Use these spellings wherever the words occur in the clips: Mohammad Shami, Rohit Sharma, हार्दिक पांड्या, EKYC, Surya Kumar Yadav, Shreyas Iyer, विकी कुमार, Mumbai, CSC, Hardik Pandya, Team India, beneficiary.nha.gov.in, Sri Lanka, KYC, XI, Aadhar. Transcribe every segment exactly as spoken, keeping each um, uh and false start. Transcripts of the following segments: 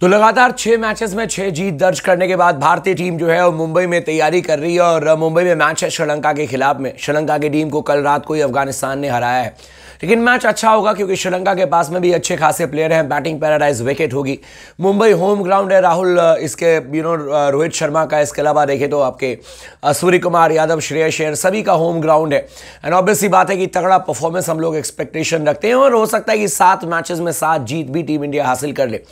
तो लगातार छः मैचेस में छः जीत दर्ज करने के बाद भारतीय टीम जो है वो मुंबई में तैयारी कर रही है और मुंबई में मैच है श्रीलंका के खिलाफ में। श्रीलंका की टीम को कल रात को ही अफगानिस्तान ने हराया है, लेकिन मैच अच्छा होगा क्योंकि श्रीलंका के पास में भी अच्छे खासे प्लेयर हैं। बैटिंग पैराडाइज विकेट होगी, मुंबई होम ग्राउंड है राहुल। इसके यू नो रोहित शर्मा का, इसके अलावा देखें तो आपके सूर्य कुमार यादव, श्रेयस अय्यर सभी का होम ग्राउंड है। एंड ऑब्वियसली बात है कि तगड़ा परफॉर्मेंस हम लोग एक्सपेक्टेशन रखते हैं और हो सकता है कि सात मैचेस में सात जीत भी टीम इंडिया हासिल कर ले।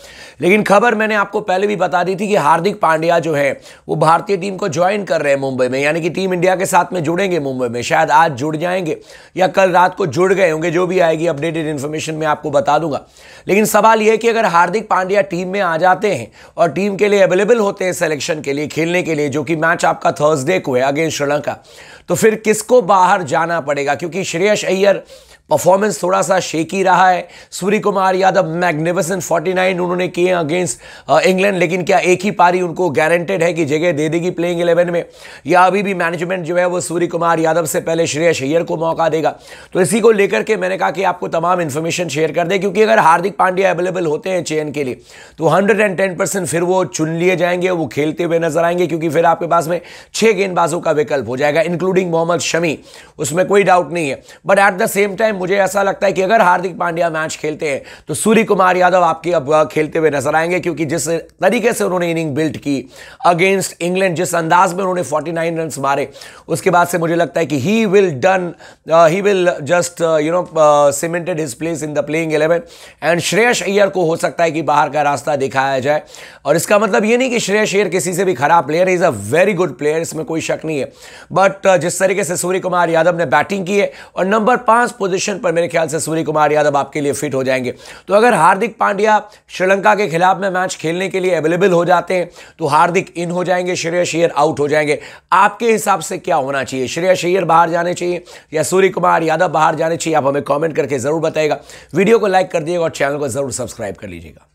लेकिन खबर मैंने आपको पहले भी बता दी थी कि हार्दिक पांड्या जो है वो भारतीय टीम को ज्वाइन कर रहे हैं मुंबई में, यानी कि टीम इंडिया के साथ में जुड़ेंगे मुंबई में। शायद आज जुड़ जाएंगे या कल रात को जुड़ गए होंगे, जो भी आएगी अपडेटेड इंफॉर्मेशन मैं आपको बता दूंगा। लेकिन सवाल यह कि अगर हार्दिक पांड्या टीम में आ जाते हैं और टीम के लिए अवेलेबल होते हैं सिलेक्शन के लिए, खेलने के लिए, जो कि मैच आपका थर्सडे को है अगेंस्ट श्रीलंका, तो फिर किसको बाहर जाना पड़ेगा? क्योंकि श्रेयस अय्यर परफॉर्मेंस थोड़ा सा शेकी रहा है, सूर्य कुमार यादव मैग्निफिसेंट उनचास उन्होंने किए अगेंस्ट इंग्लैंड, लेकिन क्या एक ही पारी उनको गारंटेड है कि जगह दे देगी प्लेइंग इलेवन में, या अभी भी मैनेजमेंट जो है वो सूर्य कुमार यादव से पहले श्रेयस अय्यर को मौका देगा? तो इसी को लेकर के मैंने कहा कि आपको तमाम इन्फॉर्मेशन शेयर कर दें, क्योंकि अगर हार्दिक पांड्या अवेलेबल होते हैं चयन के लिए तो हंड्रेड एंड टेन परसेंट फिर वो चुन लिए जाएंगे, वो खेलते हुए नजर आएंगे, क्योंकि फिर आपके पास में छः गेंदबाजों का विकल्प हो जाएगा इंक्लूडिंग मोहम्मद शमी, उसमें कोई डाउट नहीं है। But at the same time मुझे ऐसा लगता है कि अगर हार्दिक पांड्या मैच खेलते हैं तो सूर्य कुमार यादव आपके अब खेलते हुए नजर आएंगे, क्योंकि जिस तरीके से उन्होंने इनिंग बिल्ड की अगेंस्ट इंग्लैंड, जिस अंदाज में उन्होंने उनचास रन मारे, उसके बाद से मुझे लगता है कि he will done he will just you know cemented his place in the playing eleven. And Shreyas Iyer को हो सकता है कि बाहर का रास्ता दिखाया जाए, और इसका मतलब यह नहीं कि श्रेयस अय्यर किसी से भी खराब player, is a very good player, इसमें कोई शक नहीं है। बट जिस तरीके से सूर्य कुमार यादव ने बैटिंग की है और नंबर पांच पोजिशन पर मेरे ख्याल से सूर्य कुमार यादव आपके लिए फिट हो जाएंगे। तो अगर हार्दिक पांड्या श्रीलंका के खिलाफ में मैच खेलने के लिए अवेलेबल हो जाते हैं तो हार्दिक इन हो जाएंगे, श्रेयस अय्यर आउट हो जाएंगे। आपके हिसाब से क्या होना चाहिए? श्रेयस अय्यर बाहर जाने चाहिए या सूर्य कुमार यादव बाहर जाने चाहिए? आप हमें कॉमेंट करके जरूर बताइएगा, वीडियो को लाइक कर दिएगा और चैनल को जरूर सब्सक्राइब कर लीजिएगा।